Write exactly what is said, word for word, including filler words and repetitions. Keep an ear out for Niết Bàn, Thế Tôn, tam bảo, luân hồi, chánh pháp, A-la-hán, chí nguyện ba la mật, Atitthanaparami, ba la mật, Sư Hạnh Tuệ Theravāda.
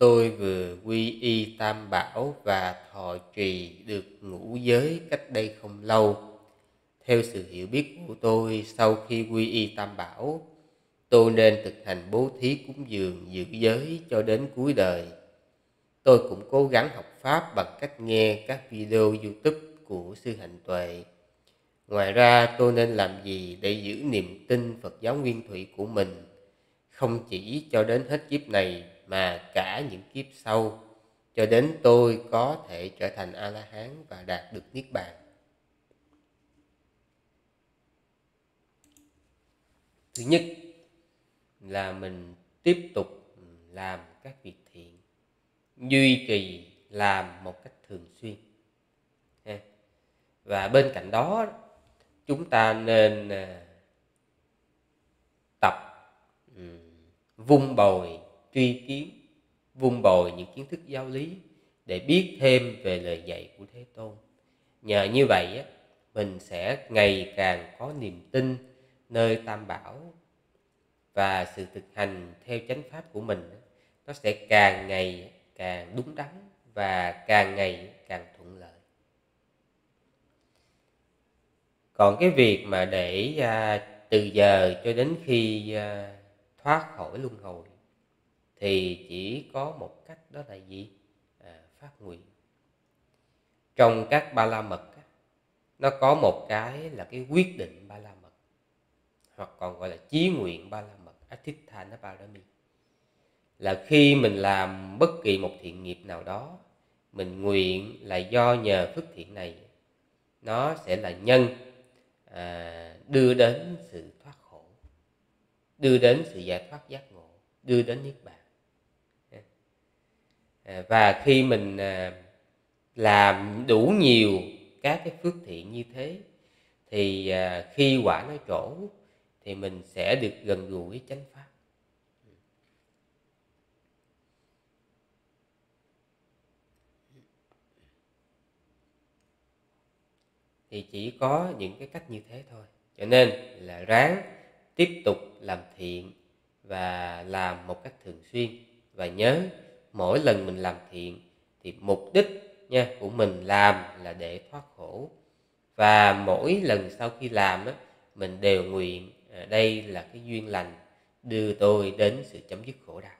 Tôi vừa quy y Tam Bảo và thọ trì được ngũ giới cách đây không lâu. Theo sự hiểu biết của tôi, sau khi quy y Tam Bảo, tôi nên thực hành bố thí cúng dường giữ giới cho đến cuối đời. Tôi cũng cố gắng học Pháp bằng cách nghe các video YouTube của Sư Hạnh Tuệ. Ngoài ra, tôi nên làm gì để giữ niềm tin Phật giáo nguyên thủy của mình, không chỉ cho đến hết kiếp này, mà cả những kiếp sau, cho đến tôi có thể trở thành A-la-hán và đạt được Niết Bàn. Thứ nhất là mình tiếp tục làm các việc thiện, duy trì làm một cách thường xuyên. Và bên cạnh đó, chúng ta nên tập vung bồi, truy kiếm, vun bồi những kiến thức giáo lý để biết thêm về lời dạy của Thế Tôn. Nhờ như vậy, mình sẽ ngày càng có niềm tin nơi Tam Bảo, và sự thực hành theo chánh pháp của mình nó sẽ càng ngày càng đúng đắn và càng ngày càng thuận lợi. Còn cái việc mà để từ giờ cho đến khi thoát khỏi luân hồi thì chỉ có một cách, đó là gì? À, phát nguyện. Trong các ba la mật, nó có một cái là cái quyết định ba la mật, hoặc còn gọi là chí nguyện ba la mật, Atitthanaparami. Là khi mình làm bất kỳ một thiện nghiệp nào đó, mình nguyện là do nhờ phước thiện này, nó sẽ là nhân à, đưa đến sự thoát khổ, đưa đến sự giải thoát giác ngộ, đưa đến Niết Bàn. Và khi mình làm đủ nhiều các cái phước thiện như thế, thì khi quả nó trổ, thì mình sẽ được gần gũi chánh pháp. Thì chỉ có những cái cách như thế thôi. Cho nên là ráng tiếp tục làm thiện và làm một cách thường xuyên. Và nhớ, mỗi lần mình làm thiện thì mục đích nha của mình làm là để thoát khổ. Và mỗi lần sau khi làm đó, mình đều nguyện đây là cái duyên lành đưa tôi đến sự chấm dứt khổ đau.